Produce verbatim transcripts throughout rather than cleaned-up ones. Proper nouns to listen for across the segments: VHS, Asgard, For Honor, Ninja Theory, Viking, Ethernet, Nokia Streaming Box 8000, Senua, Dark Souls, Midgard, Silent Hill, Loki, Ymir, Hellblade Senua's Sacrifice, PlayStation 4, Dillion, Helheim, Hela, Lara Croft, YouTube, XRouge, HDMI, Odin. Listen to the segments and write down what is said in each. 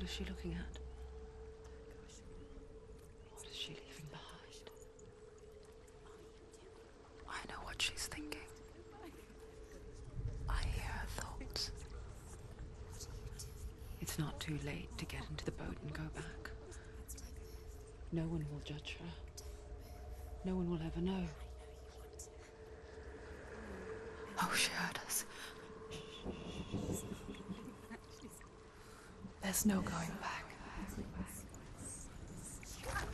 What is she looking at? What is she leaving behind? I know what she's thinking. I hear her thoughts. It's not too late to get into the boat and go back. No one will judge her. No one will ever know. Oh, she heard us. There's no going back. You can't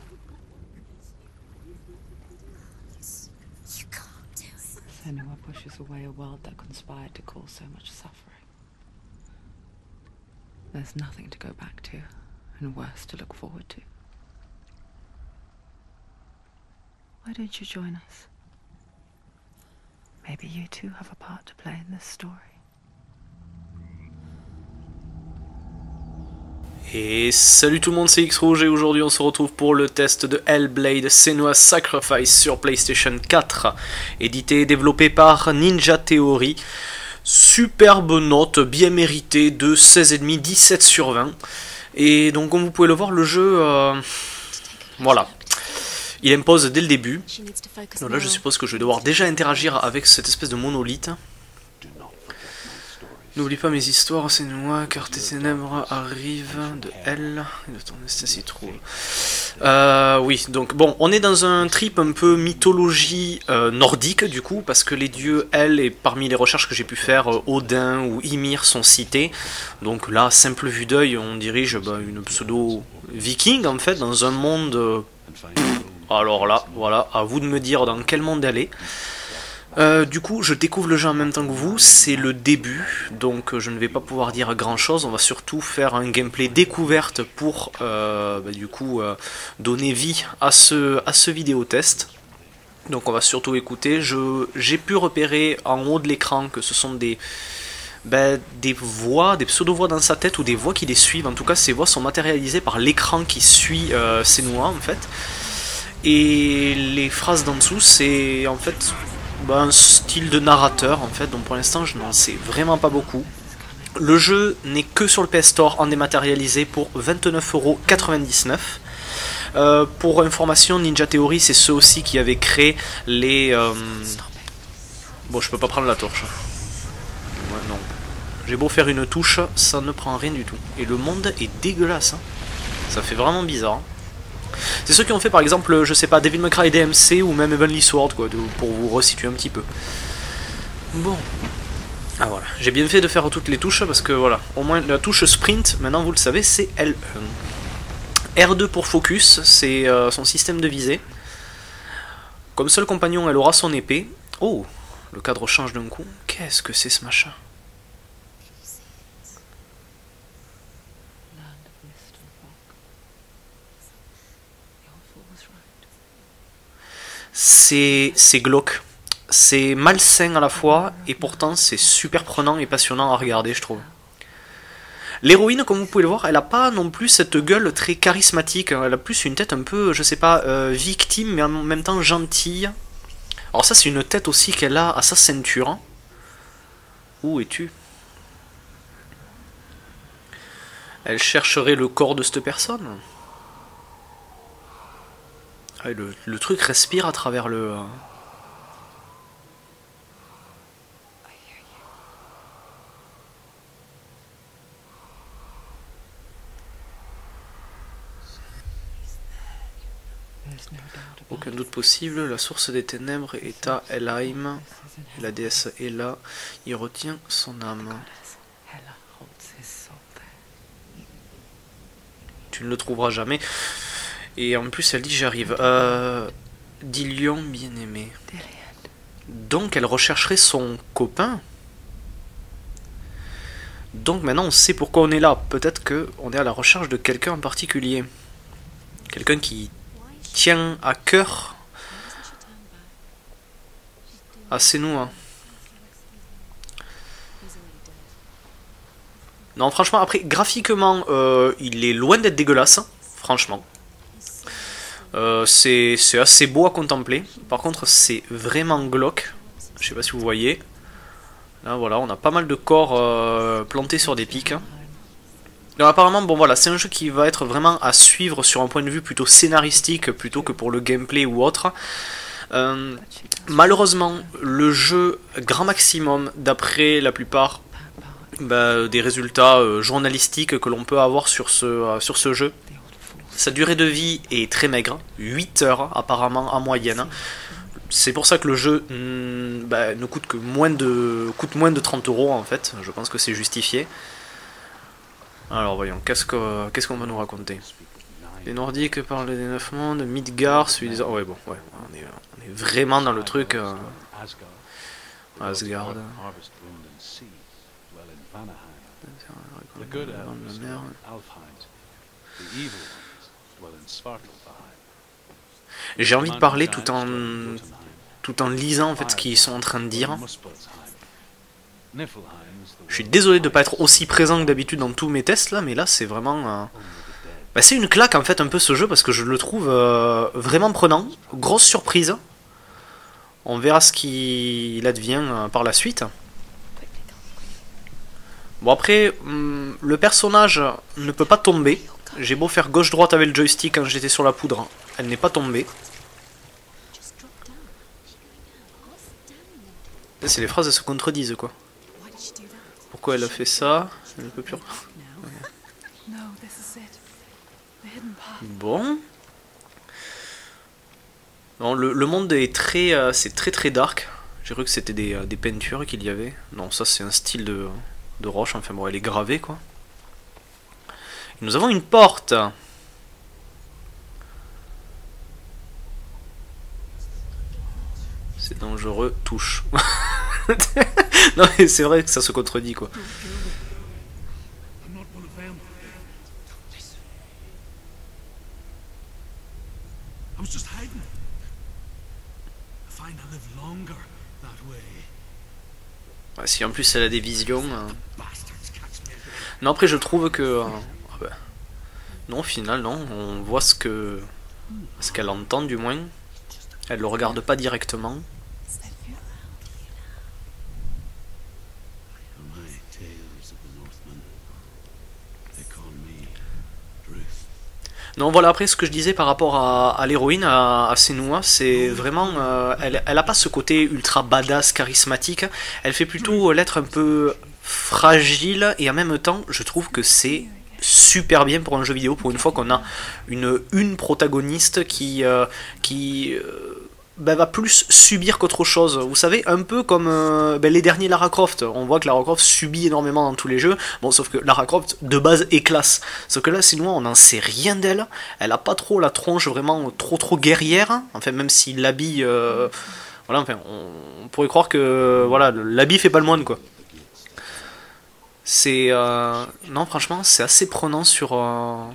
do it. Senua pushes away a world that conspired to cause so much suffering. There's nothing to go back to, and worse to look forward to. Why don't you join us? Maybe you too have a part to play in this story. Et salut tout le monde, c'est XRouge et aujourd'hui on se retrouve pour le test de Hellblade Senua's Sacrifice sur PlayStation quatre, édité et développé par Ninja Theory. Superbe note, bien méritée, de seize virgule cinq, dix-sept sur vingt. Et donc comme vous pouvez le voir, le jeu, euh, voilà, il impose dès le début. Donc là je suppose que je vais devoir déjà interagir avec cette espèce de monolithe. N'oublie pas mes histoires, c'est noir, car tes ténèbres arrivent de elle, et de ton destin s'y trouve. Euh, oui, donc bon, on est dans un trip un peu mythologie euh, nordique du coup, parce que les dieux, elle, et parmi les recherches que j'ai pu faire, euh, Odin ou Ymir sont cités. Donc là, simple vue d'œil, on dirige bah, une pseudo-viking en fait, dans un monde... Euh, pff, alors là, voilà, à vous de me dire dans quel monde aller. Euh, du coup, je découvre le jeu en même temps que vous, c'est le début, donc je ne vais pas pouvoir dire grand chose, on va surtout faire un gameplay découverte pour euh, bah, du coup euh, donner vie à ce, à ce vidéo test. Donc on va surtout écouter, j'ai pu repérer en haut de l'écran que ce sont des, bah, des voix, des pseudo-voix dans sa tête ou des voix qui les suivent, en tout cas ces voix sont matérialisées par l'écran qui suit euh, Senua en fait. Et les phrases d'en dessous c'est en fait... Bah, un style de narrateur en fait, donc pour l'instant je n'en sais vraiment pas beaucoup. Le jeu n'est que sur le P S Store en dématérialisé pour vingt-neuf euros quatre-vingt-dix-neuf. Euh, pour information, Ninja Theory c'est ceux aussi qui avaient créé les... Euh... Bon, je peux pas prendre la torche. Ouais, non. J'ai beau faire une touche, ça ne prend rien du tout. Et le monde est dégueulasse, hein. Ça fait vraiment bizarre, hein. C'est ceux qui ont fait par exemple, je sais pas, Devil May Cry D M C ou même Heavenly Sword, quoi, de, pour vous resituer un petit peu. Bon. Ah voilà, j'ai bien fait de faire toutes les touches parce que voilà, au moins la touche sprint, maintenant vous le savez, c'est L un. R deux pour focus, c'est euh, son système de visée. Comme seul compagnon, elle aura son épée. Oh, le cadre change d'un coup. Qu'est-ce que c'est ce machin ? C'est glauque, c'est malsain à la fois, et pourtant c'est super prenant et passionnant à regarder, je trouve. L'héroïne, comme vous pouvez le voir, elle n'a pas non plus cette gueule très charismatique, elle a plus une tête un peu, je sais pas, euh, victime, mais en même temps gentille. Alors ça, c'est une tête aussi qu'elle a à sa ceinture. Hein. Où es-tu? Elle chercherait le corps de cette personne. Ah, le, le truc respire à travers le... Euh... Aucun doute possible, la source des ténèbres est à Helheim, et la déesse Hela y retient son âme. Tu ne le trouveras jamais. Et en plus, elle dit j'arrive. Euh, Dillion bien-aimé. Donc, elle rechercherait son copain. Donc, maintenant, on sait pourquoi on est là. Peut-être qu'on est à la recherche de quelqu'un en particulier. Quelqu'un qui tient à cœur à Senua. Non, franchement, après, graphiquement, euh, il est loin d'être dégueulasse. Hein, franchement. Euh, c'est assez beau à contempler, par contre c'est vraiment glauque, je sais pas si vous voyez, là voilà on a pas mal de corps euh, plantés sur des pics, hein. Donc apparemment, bon voilà, c'est un jeu qui va être vraiment à suivre sur un point de vue plutôt scénaristique plutôt que pour le gameplay ou autre. Euh, malheureusement, le jeu grand maximum, d'après la plupart bah, des résultats euh, journalistiques que l'on peut avoir sur ce, euh, sur ce jeu, sa durée de vie est très maigre, huit heures apparemment en moyenne. C'est pour ça que le jeu mm, bah, ne coûte que moins de, coûte moins de trente euros en fait, je pense que c'est justifié. Alors voyons, qu'est-ce qu'on qu'est-ce qu'on va nous raconter? Les Nordiques parlent des neuf mondes, Midgard, celui des... Oh, ouais, bon, ouais, on est, on est vraiment dans le truc... Euh... Asgard... J'ai envie de parler tout en... tout en lisant en fait ce qu'ils sont en train de dire. Je suis désolé de ne pas être aussi présent que d'habitude dans tous mes tests là, mais là c'est vraiment... Euh... Bah, c'est une claque en fait un peu ce jeu parce que je le trouve euh, vraiment prenant, grosse surprise. On verra ce qu'il advient euh, par la suite. Bon après, hum, le personnage ne peut pas tomber. J'ai beau faire gauche-droite avec le joystick quand j'étais sur la poudre, elle n'est pas tombée. C'est les phrases, elles se contredisent quoi. Pourquoi elle a fait ça? Elle ne peut plus... Bon. Non, le, le monde est très, euh, c'est très très dark. J'ai cru que c'était des, euh, des peintures qu'il y avait. Non, ça c'est un style de, de roche. Enfin bon, elle est gravée quoi. Et nous avons une porte. C'est dangereux, touche. Non mais c'est vrai que ça se contredit quoi. Ouais, si en plus elle a des visions. Euh... Non, après je trouve que. Euh... Oh, bah... Non, au final, non. On voit ce que. Ce qu'elle entend, du moins. Elle le regarde pas directement. Non, voilà, après, ce que je disais par rapport à, à l'héroïne, à, à Senua, c'est vraiment... Euh, elle, elle a pas ce côté ultra badass, charismatique. Elle fait plutôt euh, l'être un peu fragile, et en même temps, je trouve que c'est super bien pour un jeu vidéo, pour une fois qu'on a une, une protagoniste qui... Euh, qui euh, Ben, va plus subir qu'autre chose. Vous savez, un peu comme euh, ben, les derniers Lara Croft. On voit que Lara Croft subit énormément dans tous les jeux. Bon, sauf que Lara Croft, de base, est classe. Sauf que là, sinon, on n'en sait rien d'elle. Elle a pas trop la tronche vraiment trop trop guerrière. Enfin, même si l'habit... Euh, voilà, enfin, on, on pourrait croire que... Voilà, l'habit fait pas le moine, quoi. C'est... Euh, non, franchement, c'est assez prenant sur... Euh, en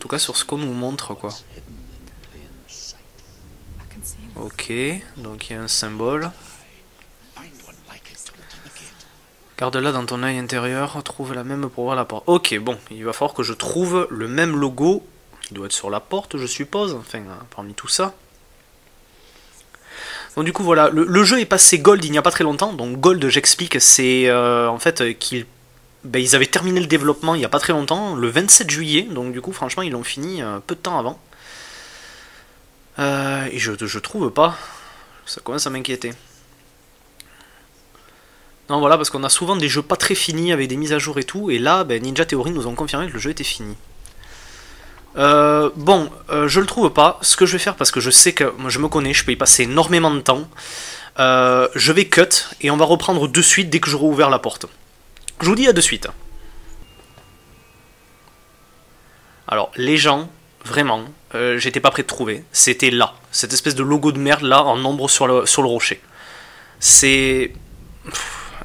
tout cas, sur ce qu'on nous montre, quoi. Ok, donc il y a un symbole. Garde-la dans ton œil intérieur, trouve la même pour voir la porte. Ok, bon, il va falloir que je trouve le même logo. Il doit être sur la porte, je suppose, enfin, parmi tout ça. Donc du coup, voilà, le, le jeu est passé Gold il n'y a pas très longtemps. Donc Gold, j'explique, c'est euh, en fait qu'ils ben, ils avaient terminé le développement il n'y a pas très longtemps, le vingt-sept juillet. Donc du coup, franchement, ils l'ont fini euh, peu de temps avant. Euh, et je, je trouve pas. Ça commence à m'inquiéter. Non, voilà, parce qu'on a souvent des jeux pas très finis avec des mises à jour et tout. Et là, ben, Ninja Theory nous ont confirmé que le jeu était fini. Euh, bon, euh, je le trouve pas. Ce que je vais faire, parce que je sais que moi je me connais, je peux y passer énormément de temps. Euh, je vais cut et on va reprendre de suite dès que j'aurai ouvert la porte. Je vous dis à de suite. Alors, les gens. Vraiment, euh, j'étais pas prêt de trouver. C'était là, cette espèce de logo de merde là, en ombre sur le, sur le rocher. C'est...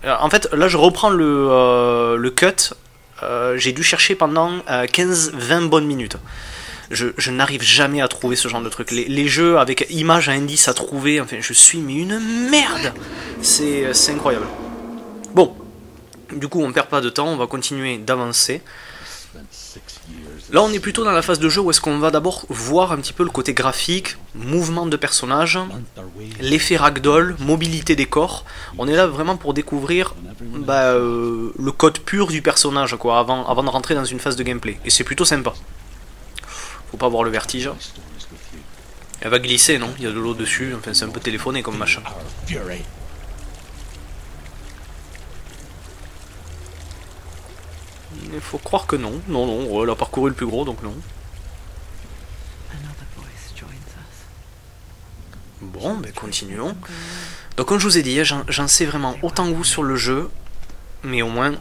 En fait, là je reprends le, euh, le cut. Euh, j'ai dû chercher pendant euh, quinze vingt bonnes minutes. Je, je n'arrive jamais à trouver ce genre de truc. Les, les jeux avec images à indice à trouver, enfin je suis mais une merde. C'est incroyable. Bon, du coup on perd pas de temps, on va continuer d'avancer. Là on est plutôt dans la phase de jeu où est-ce qu'on va d'abord voir un petit peu le côté graphique, mouvement de personnages, l'effet ragdoll, mobilité des corps. On est là vraiment pour découvrir bah, euh, le code pur du personnage quoi, avant, avant de rentrer dans une phase de gameplay. Et c'est plutôt sympa. Faut pas avoir le vertige. Elle va glisser, non? Il y a de l'eau dessus, enfin c'est un peu téléphoné comme machin. Il faut croire que non. Non, non, elle a parcouru le plus gros, donc non. Bon, ben continuons. Donc comme je vous ai dit, j'en sais vraiment autant que vous sur le jeu, mais au moins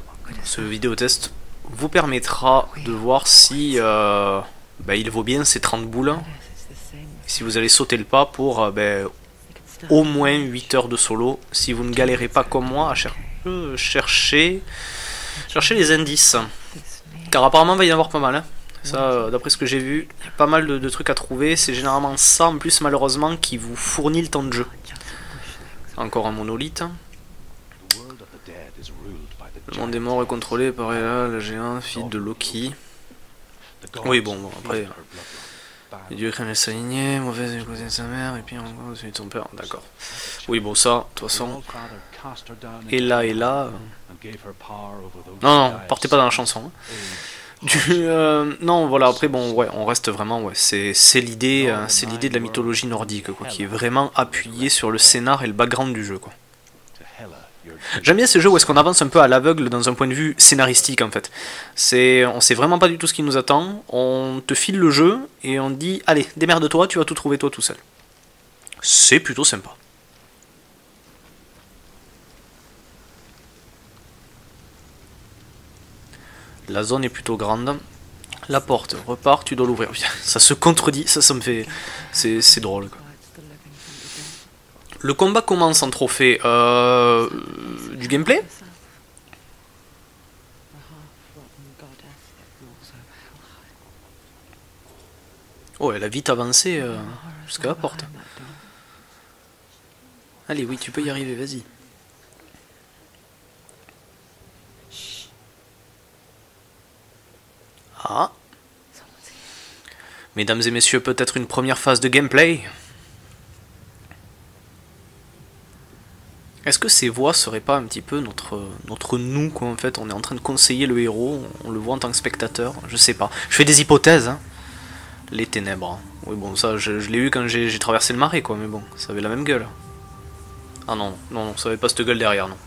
ce vidéo test vous permettra de voir si euh, ben, il vaut bien ces trente boules, si vous allez sauter le pas pour ben, au moins huit heures de solo, si vous ne galérez pas comme moi à cher euh, chercher, chercher les indices, car apparemment il va y en avoir pas mal, hein. Ça, d'après ce que j'ai vu, pas mal de, de trucs à trouver, c'est généralement ça en plus malheureusement qui vous fournit le temps de jeu. Encore un monolithe. Le monde des morts est contrôlé par Hela, le géant, fille de Loki. Oui bon, bon après, les dieux craignent les salignés, mauvaise du côté de sa mère, et puis encore celui de son père, d'accord. Oui bon ça, de toute façon, Hela, Hela... Non, non, partez pas dans la chanson. Du, euh, non voilà après bon ouais on reste vraiment ouais c'est l'idée euh, c'est l'idée de la mythologie nordique quoi, qui est vraiment appuyée sur le scénar et le background du jeu quoi. J'aime bien ces jeux où est-ce qu'on avance un peu à l'aveugle dans un point de vue scénaristique en fait. C'est on sait vraiment pas du tout ce qui nous attend, on te file le jeu et on te dit allez démerde-toi, tu vas tout trouver toi tout seul. C'est plutôt sympa. La zone est plutôt grande. La porte repart, tu dois l'ouvrir. Ça se contredit, ça, ça me fait... C'est drôle. Quoi. Le combat commence en trophée euh, du gameplay. Oh, elle a vite avancé euh, jusqu'à la porte. Allez, oui, tu peux y arriver, vas-y. Ah. Mesdames et messieurs, peut-être une première phase de gameplay. Est-ce que ces voix seraient pas un petit peu notre, notre nous quoi, en fait, on est en train de conseiller le héros, on le voit en tant que spectateur, je sais pas. Je fais des hypothèses, hein. Les ténèbres. Oui bon ça je, je l'ai eu quand j'ai traversé le marais quoi, mais bon, ça avait la même gueule. Ah non, non, non ça avait pas cette gueule derrière non.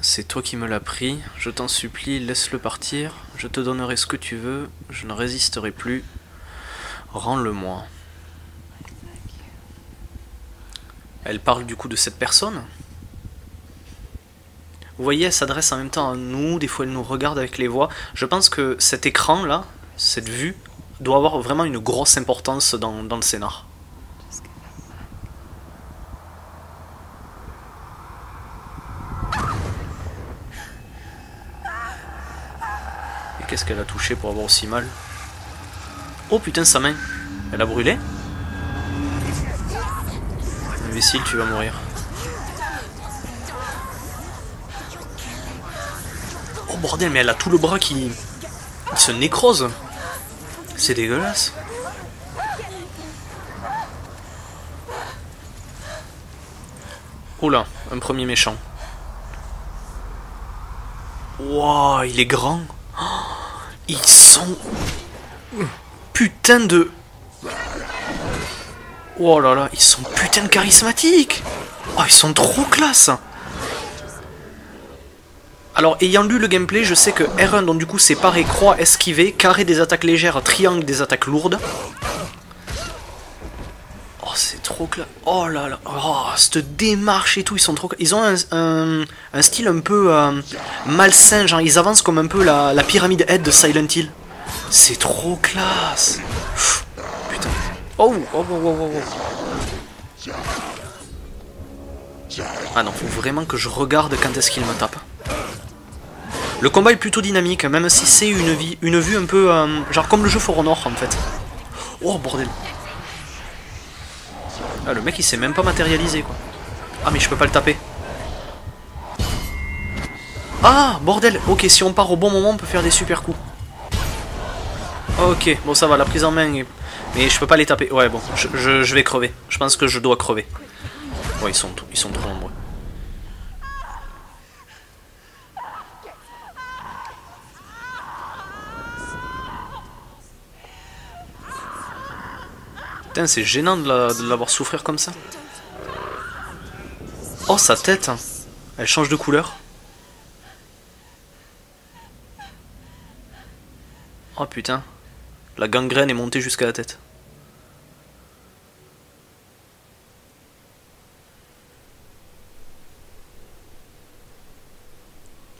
C'est toi qui me l'as pris, je t'en supplie, laisse-le partir, je te donnerai ce que tu veux, je ne résisterai plus, rends-le-moi. Elle parle du coup de cette personne. Vous voyez, elle s'adresse en même temps à nous, des fois elle nous regarde avec les voix. Je pense que cet écran là, cette vue, doit avoir vraiment une grosse importance dans, dans le scénar. Qu'est-ce qu'elle a touché pour avoir aussi mal? Oh putain, sa main! Elle a brûlé? Imbécile, tu vas mourir. Oh bordel, mais elle a tout le bras qui... Il se nécrose! C'est dégueulasse! Oh là, un premier méchant. Wouah, il est grand! Ils sont... Putain de... Oh là là, ils sont putain de charismatiques. Oh, ils sont trop classe. Alors, ayant lu le gameplay, je sais que R un, donc du coup, c'est pareil, croix, esquiver, carré des attaques légères, triangle des attaques lourdes. Oh, c'est trop classe. Oh là là, oh, cette démarche et tout, ils sont trop... Ils ont un, un, un style un peu euh, malsain, genre ils avancent comme un peu la, la Pyramid Head de Silent Hill. C'est trop classe. Pff, putain. Oh, oh, oh, oh, oh. Ah non, faut vraiment que je regarde quand est-ce qu'il me tape. Le combat est plutôt dynamique, même si c'est une, vie, une vue un peu... Euh, genre comme le jeu For Honor, en fait. Oh, bordel. Ah, le mec il s'est même pas matérialisé quoi. Ah mais je peux pas le taper. Ah bordel. Ok, si on part au bon moment on peut faire des super coups. Ok, bon ça va, la prise en main est... Mais je peux pas les taper. Ouais bon, je, je, je vais crever. Je pense que je dois crever. Ouais, ils sont, ils sont trop nombreux. Putain, c'est gênant de la, de l'avoir souffrir comme ça. Oh, sa tête, elle change de couleur. Oh putain, la gangrène est montée jusqu'à la tête.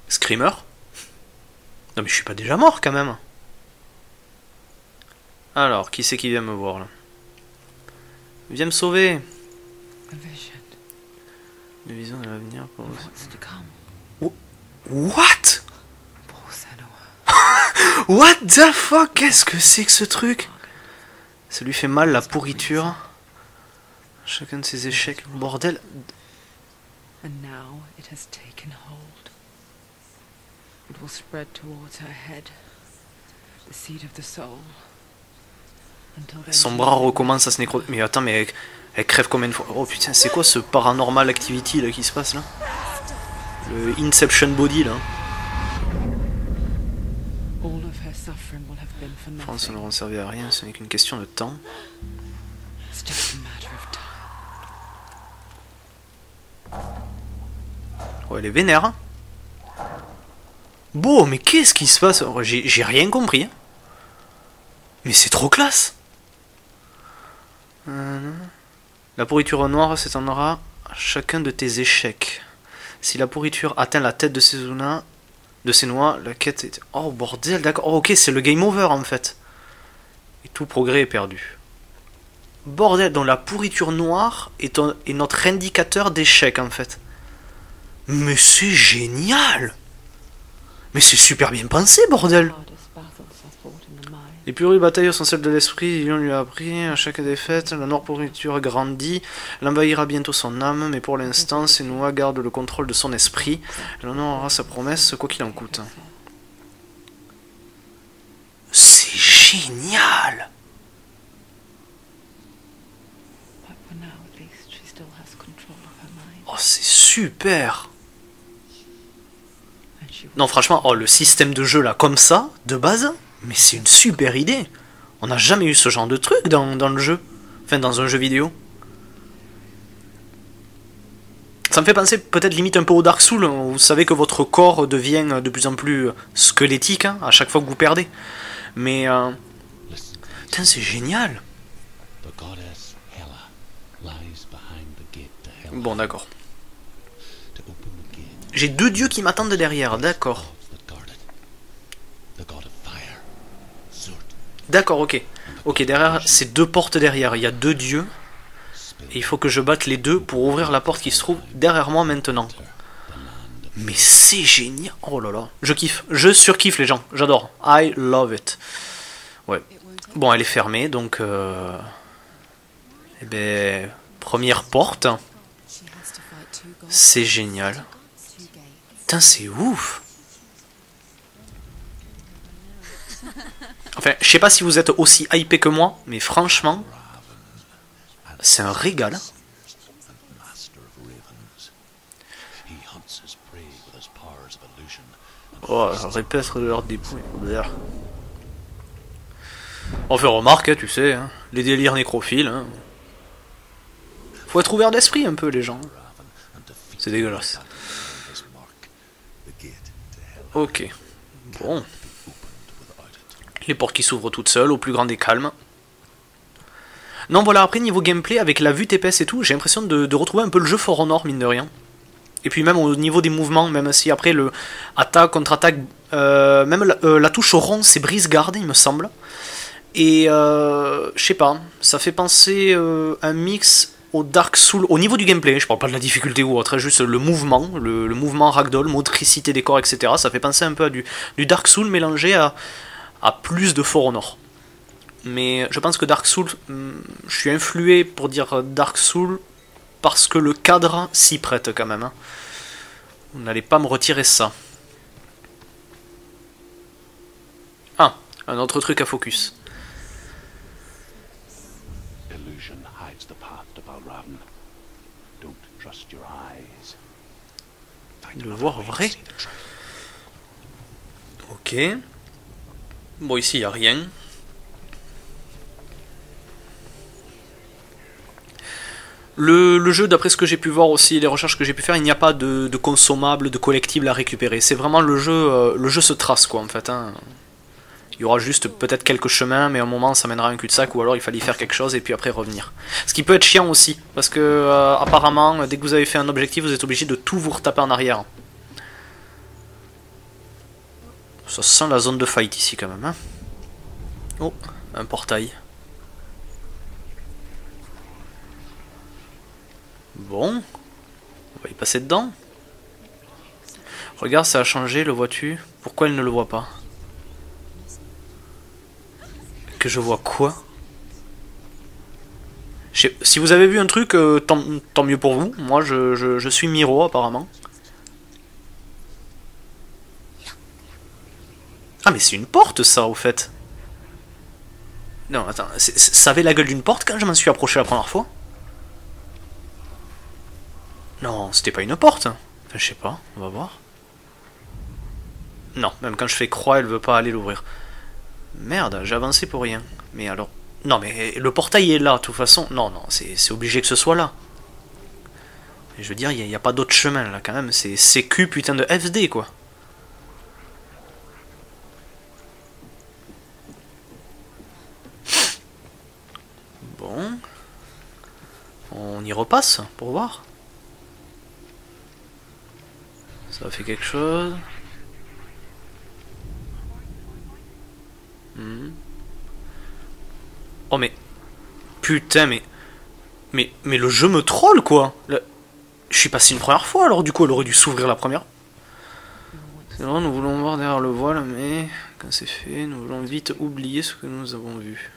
Screamer? Non mais je suis pas déjà mort quand même. Alors, qui c'est qui vient me voir là? Viens me sauver. Une vision de l'avenir pour vous. What? What the fuck? Qu'est-ce que c'est que ce truc? Ça lui fait mal, la pourriture. Chacun de ses échecs. Bordel. Son bras recommence à se nécro... Mais attends, mais elle, elle crève combien de fois? Oh putain, c'est quoi ce paranormal activity là qui se passe là? Le Inception Body là. France n'auront servi à rien, ce n'est qu'une question de temps. Ouais, elle est vénère. Bon, mais qu'est-ce qui se passe? J'ai rien compris. Mais c'est trop classe. La pourriture noire s'étendra à chacun de tes échecs. Si la pourriture atteint la tête de Senua, de Senua, la quête est... Oh bordel, d'accord. Oh ok, c'est le game over en fait. Et tout progrès est perdu. Bordel, donc la pourriture noire est, un... est notre indicateur d'échec en fait. Mais c'est génial. Mais c'est super bien pensé, bordel. Les plus rudes batailles sont celles de l'esprit, Dillion lui a appris, à chaque défaite, la noire pourriture grandit, l'envahira bientôt son âme, mais pour l'instant, Senua garde le contrôle de son esprit, elle honorera sa promesse, quoi qu'il en coûte. C'est génial! Oh, c'est super! Non, franchement, oh, le système de jeu là, comme ça, de base? Mais c'est une super idée. On n'a jamais eu ce genre de truc dans, dans le jeu. Enfin, dans un jeu vidéo. Ça me fait penser peut-être limite un peu au Dark Souls. Vous savez que votre corps devient de plus en plus squelettique hein, à chaque fois que vous perdez. Mais... Euh... Putain, c'est génial. Bon, d'accord. J'ai deux dieux qui m'attendent derrière, d'accord. D'accord, ok. Ok, derrière, c'est deux portes derrière. Il y a deux dieux. Et il faut que je batte les deux pour ouvrir la porte qui se trouve derrière moi maintenant. Mais c'est génial. Oh là là. Je kiffe. Je surkiffe les gens. J'adore. I love it. Ouais. Bon, elle est fermée, donc... Euh... Eh ben... Première porte. C'est génial. Putain, c'est ouf. Enfin, je sais pas si vous êtes aussi hypé que moi, mais franchement, c'est un régal. Oh, répète de leur dépouille. On fait remarque, hein, tu sais, hein, les délires nécrophiles. Hein. Faut être ouvert d'esprit un peu, les gens. C'est dégueulasse. Ok. Bon. Les portes qui s'ouvrent toutes seules, au plus grand des calmes. Non, voilà, après, niveau gameplay, avec la vue T P S et tout, j'ai l'impression de, de retrouver un peu le jeu For Honor, mine de rien. Et puis même au niveau des mouvements, même si après le attaque, contre-attaque, euh, même la, euh, la touche au rond, c'est brise-garde, il me semble. Et, euh, je sais pas, ça fait penser euh, un mix au Dark Souls, au niveau du gameplay, je parle pas de la difficulté ou autre, juste le mouvement, le, le mouvement ragdoll, motricité des corps, et cetera. Ça fait penser un peu à du, du Dark Souls mélangé à... à plus de For Honor. Mais je pense que Dark Souls, je suis influé pour dire Dark Souls parce que le cadre s'y prête quand même. Vous n'allez pas me retirer ça. Ah, un autre truc à focus. De voir vrai. Ok. Bon, ici il n'y a rien. Le, le jeu, d'après ce que j'ai pu voir aussi, les recherches que j'ai pu faire, il n'y a pas de, de consommables, de collectibles à récupérer. C'est vraiment le jeu, euh, le jeu se trace quoi en fait. Hein. Il y aura juste peut-être quelques chemins, mais à un moment ça mènera à un cul-de-sac, ou alors il fallait y faire quelque chose et puis après revenir. Ce qui peut être chiant aussi, parce que euh, apparemment, dès que vous avez fait un objectif, vous êtes obligé de tout vous retaper en arrière. Ça sent la zone de fight ici quand même. Hein. Oh, un portail. Bon, on va y passer dedans. Regarde, ça a changé, le vois-tu? Pourquoi elle ne le voit pas? Que je vois quoi? J'sais, si vous avez vu un truc, euh, tant, tant mieux pour vous. Moi, je, je, je suis Miro, apparemment. Ah, mais c'est une porte, ça, au fait. Non, attends, c'est, c'est, ça avait la gueule d'une porte quand je m'en suis approché la première fois? Non, c'était pas une porte. Enfin, je sais pas, on va voir. Non, même quand je fais croix, elle veut pas aller l'ouvrir. Merde, j'ai avancé pour rien. Mais alors... Non, mais le portail est là, de toute façon. Non, non, c'est obligé que ce soit là. Et je veux dire, il n'y a, a pas d'autre chemin, là, quand même. C'est C Q, putain de F D, quoi. Bon. On y repasse, pour voir. Ça fait quelque chose... Hmm. Oh mais... Putain mais... Mais mais le jeu me troll quoi le... Je suis passé une première fois alors du coup elle aurait dû s'ouvrir la première. Non, nous voulons voir derrière le voile mais... Quand c'est fait, nous voulons vite oublier ce que nous avons vu.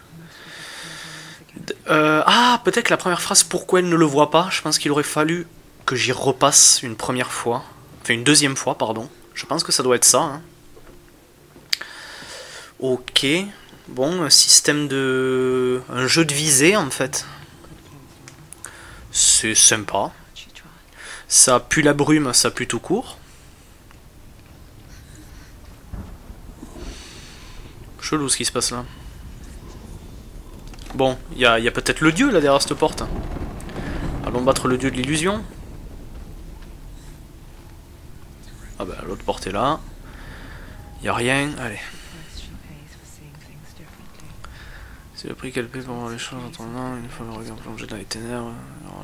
D euh, ah peut-être que la première phrase pourquoi elle ne le voit pas, je pense qu'il aurait fallu que j'y repasse une première fois. Enfin une deuxième fois pardon. Je pense que ça doit être ça hein. Ok, bon, un système de... un jeu de visée en fait. C'est sympa. Ça pue la brume, ça pue tout court. Chelou ce qui se passe là. Bon, il y a, y a peut-être le dieu là derrière cette porte. Allons battre le dieu de l'illusion. Ah bah l'autre porte est là. Il n'y a rien, allez. C'est le prix qu'elle paie pour voir les choses en ton nom, une fois le regard plongé dans les ténèbres, alors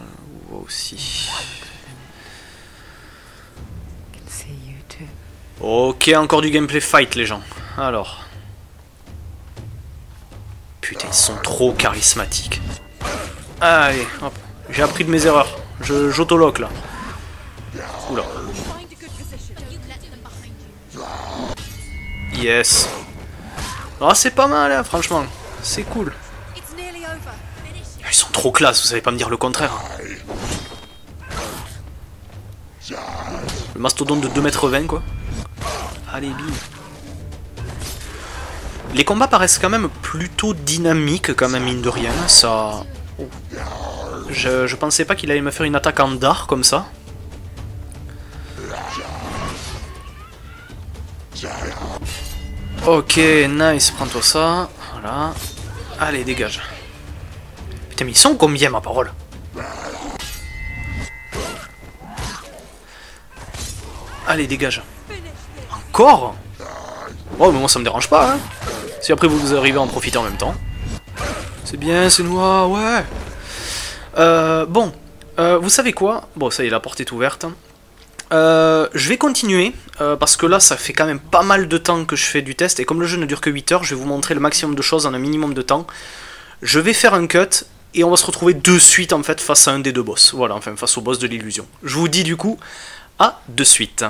on voit aussi. Ok, encore du gameplay fight les gens. Alors. Putain, ils sont trop charismatiques. Allez, hop. J'ai appris de mes erreurs. Je j'autoloque là. Oula. Yes. Ah, c'est pas mal, hein, franchement. C'est cool. Ils sont trop classe, vous savez pas me dire le contraire. Le mastodonte de deux mètres vingt quoi. Allez, bim. Les combats paraissent quand même plutôt dynamiques quand même mine de rien. Ça... Oh. Je, je pensais pas qu'il allait me faire une attaque en dard comme ça. Ok, nice, prends-toi ça. Voilà. Allez, dégage. Putain, mais ils sont combien, ma parole? Allez, dégage. Encore? Oh, mais moi, ça me dérange pas, hein. Si après vous arrivez à en profiter en même temps. C'est bien, c'est noir, ouais. Euh, bon, euh, vous savez quoi? Bon, ça y est, la porte est ouverte. Euh, je vais continuer, euh, parce que là ça fait quand même pas mal de temps que je fais du test, et comme le jeu ne dure que huit heures, je vais vous montrer le maximum de choses en un minimum de temps. Je vais faire un cut, et on va se retrouver de suite en fait face à un des deux boss, voilà, enfin face au boss de l'illusion. Je vous dis du coup, à de suite.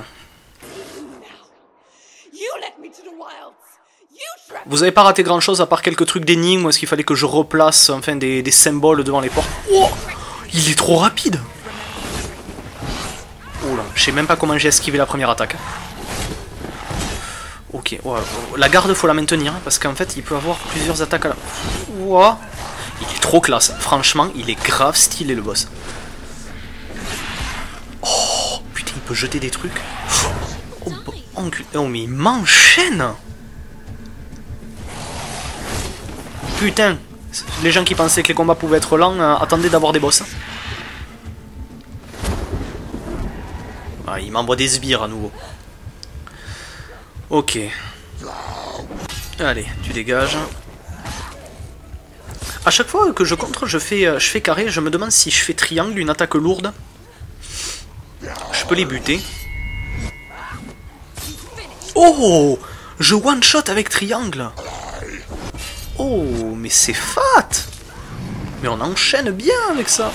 Vous avez pas raté grand chose à part quelques trucs d'énigmes, est-ce qu'il fallait que je replace enfin des, des symboles devant les portes. Oh, il est trop rapide. Oula, je sais même pas comment j'ai esquivé la première attaque. Ok, ouais, la garde faut la maintenir parce qu'en fait il peut avoir plusieurs attaques à la... Wow. Il est trop classe, franchement il est grave stylé le boss. Oh putain il peut jeter des trucs. Oh, oh mais il m'enchaîne. Putain, les gens qui pensaient que les combats pouvaient être lents, euh, attendaient d'avoir des boss. Ah, il m'envoie des sbires à nouveau. Ok. Allez, tu dégages. A chaque fois que je contre, je fais, je fais carré. Je me demande si je fais triangle, une attaque lourde. Je peux les buter. Oh, je one-shot avec triangle. Oh, mais c'est fat. Mais on enchaîne bien avec ça.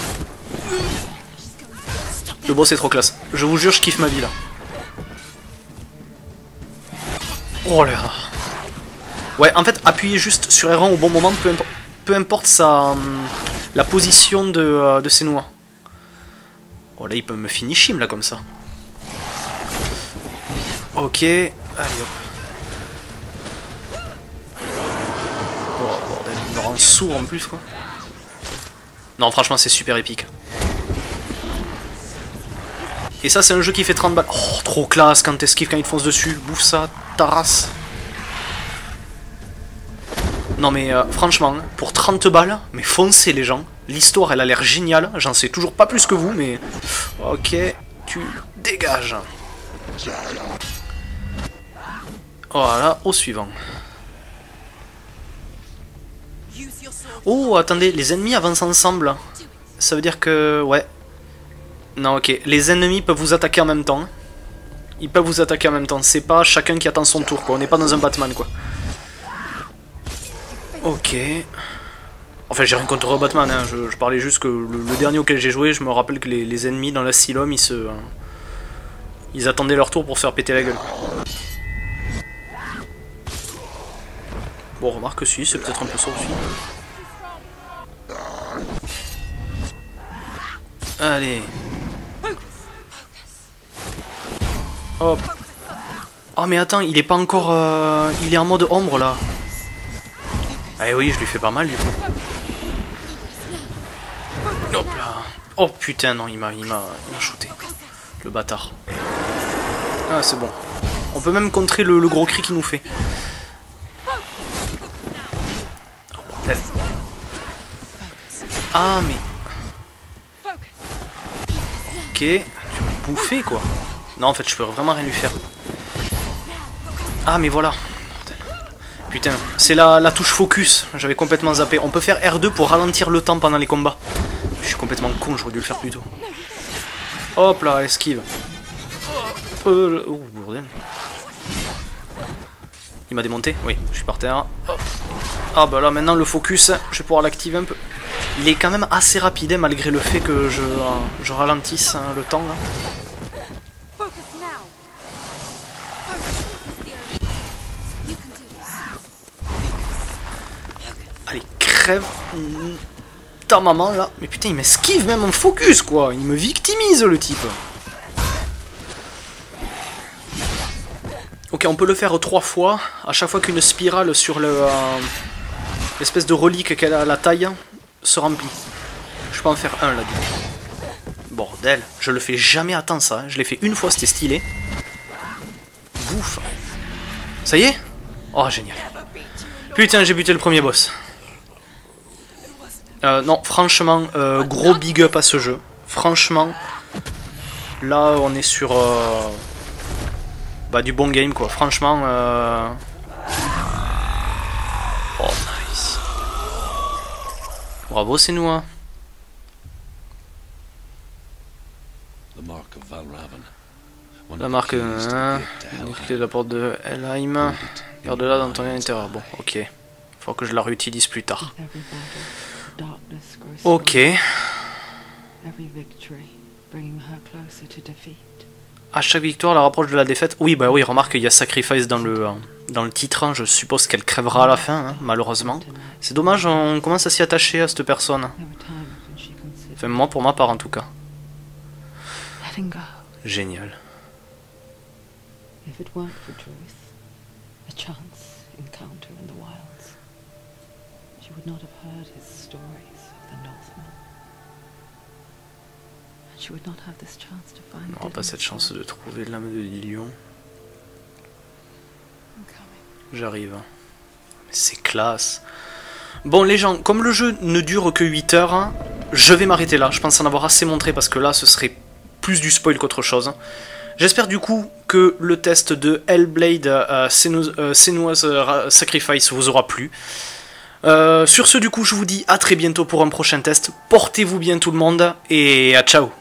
Le boss est trop classe. Je vous jure, je kiffe ma vie là. Oh là. Ouais, en fait, appuyez juste sur R un au bon moment, peu, impo peu importe sa, hum, la position de, euh, de Senua. Oh là, il peut me finish him, là, comme ça. Ok, allez hop. Oh bordel, il me rend sourd en plus, quoi. Non, franchement, c'est super épique. Et ça, c'est un jeu qui fait trente balles. Oh, trop classe quand t'esquives, quand il te fonce dessus. Bouffe ça, ta race. Non, mais euh, franchement, pour trente balles, mais foncez les gens. L'histoire, elle a l'air géniale. J'en sais toujours pas plus que vous, mais. Ok, tu dégages. Voilà, au suivant. Oh, attendez, les ennemis avancent ensemble. Ça veut dire que. Ouais. Non, ok. Les ennemis peuvent vous attaquer en même temps. Ils peuvent vous attaquer en même temps. C'est pas chacun qui attend son tour, quoi. On n'est pas dans un Batman, quoi. Ok. Enfin, j'ai rien contre Batman, hein. Je, je parlais juste que le, le dernier auquel j'ai joué, je me rappelle que les, les ennemis dans l'asylum, ils se... Euh, ils attendaient leur tour pour se faire péter la gueule. Bon, remarque que si, c'est peut-être un peu ça aussi. Allez. Hop. Oh mais attends, il est pas encore... Euh... Il est en mode ombre là. Ah oui, je lui fais pas mal du coup. Hop là. Oh putain, non, il m'a il m'a shooté. Le bâtard. Ah c'est bon. On peut même contrer le, le gros cri qu'il nous fait. Oh, bordel. Ah mais... Ok, tu vas bouffer quoi. Non, en fait, je peux vraiment rien lui faire. Ah, mais voilà. Putain, c'est la, la touche focus. J'avais complètement zappé. On peut faire R deux pour ralentir le temps pendant les combats. Je suis complètement con, j'aurais dû le faire plus tôt. Hop là, esquive. Euh, oh, bordel. Il m'a démonté. Oui, je suis par terre. Hop. Ah, bah là, maintenant, le focus, je vais pouvoir l'activer un peu. Il est quand même assez rapide, hein, malgré le fait que je, euh, je ralentisse hein, le temps. Là. Crève ta maman là, mais putain il m'esquive même en focus quoi, il me victimise le type. Ok, on peut le faire trois fois, à chaque fois qu'une spirale sur le euh, l'espèce de relique qu'elle a à la taille se remplit. Je peux en faire un là du coup. Bordel, je le fais jamais à temps ça, hein. Je l'ai fait une fois, c'était stylé. Bouffe. Ça y est. Oh génial. Putain j'ai buté le premier boss. Euh, non, franchement, euh, gros big up à ce jeu. Franchement, là, on est sur euh, bah, du bon game, quoi. Franchement, euh... oh, nice. Bravo, Senua. La marque euh, de la porte de Helheim. Garde-la dans ton intérieur. Bon, ok. Faut que je la réutilise plus tard. Ok. À chaque victoire, la rapproche de la défaite. Oui, bah oui, remarque qu'il y a Sacrifice dans le, dans le titre. Je suppose qu'elle crèvera à la fin, hein, malheureusement. C'est dommage, on commence à s'y attacher à cette personne. Enfin, moi, pour ma part, en tout cas. Génial. a chance encounter in the wilds, she would not have heard his stories of the Northmen. And she would not have this chance to find. On n'aura pas cette chance de trouver l'âme de Dillion. J'arrive. C'est classe. Bon les gens, comme le jeu ne dure que huit heures, hein, je vais m'arrêter là. Je pense en avoir assez montré parce que là ce serait plus du spoil qu'autre chose. J'espère du coup que le test de Hellblade euh, Senu euh, Senua's euh, Sacrifice vous aura plu. Euh, sur ce du coup je vous dis à très bientôt pour un prochain test. Portez-vous bien tout le monde et à ciao.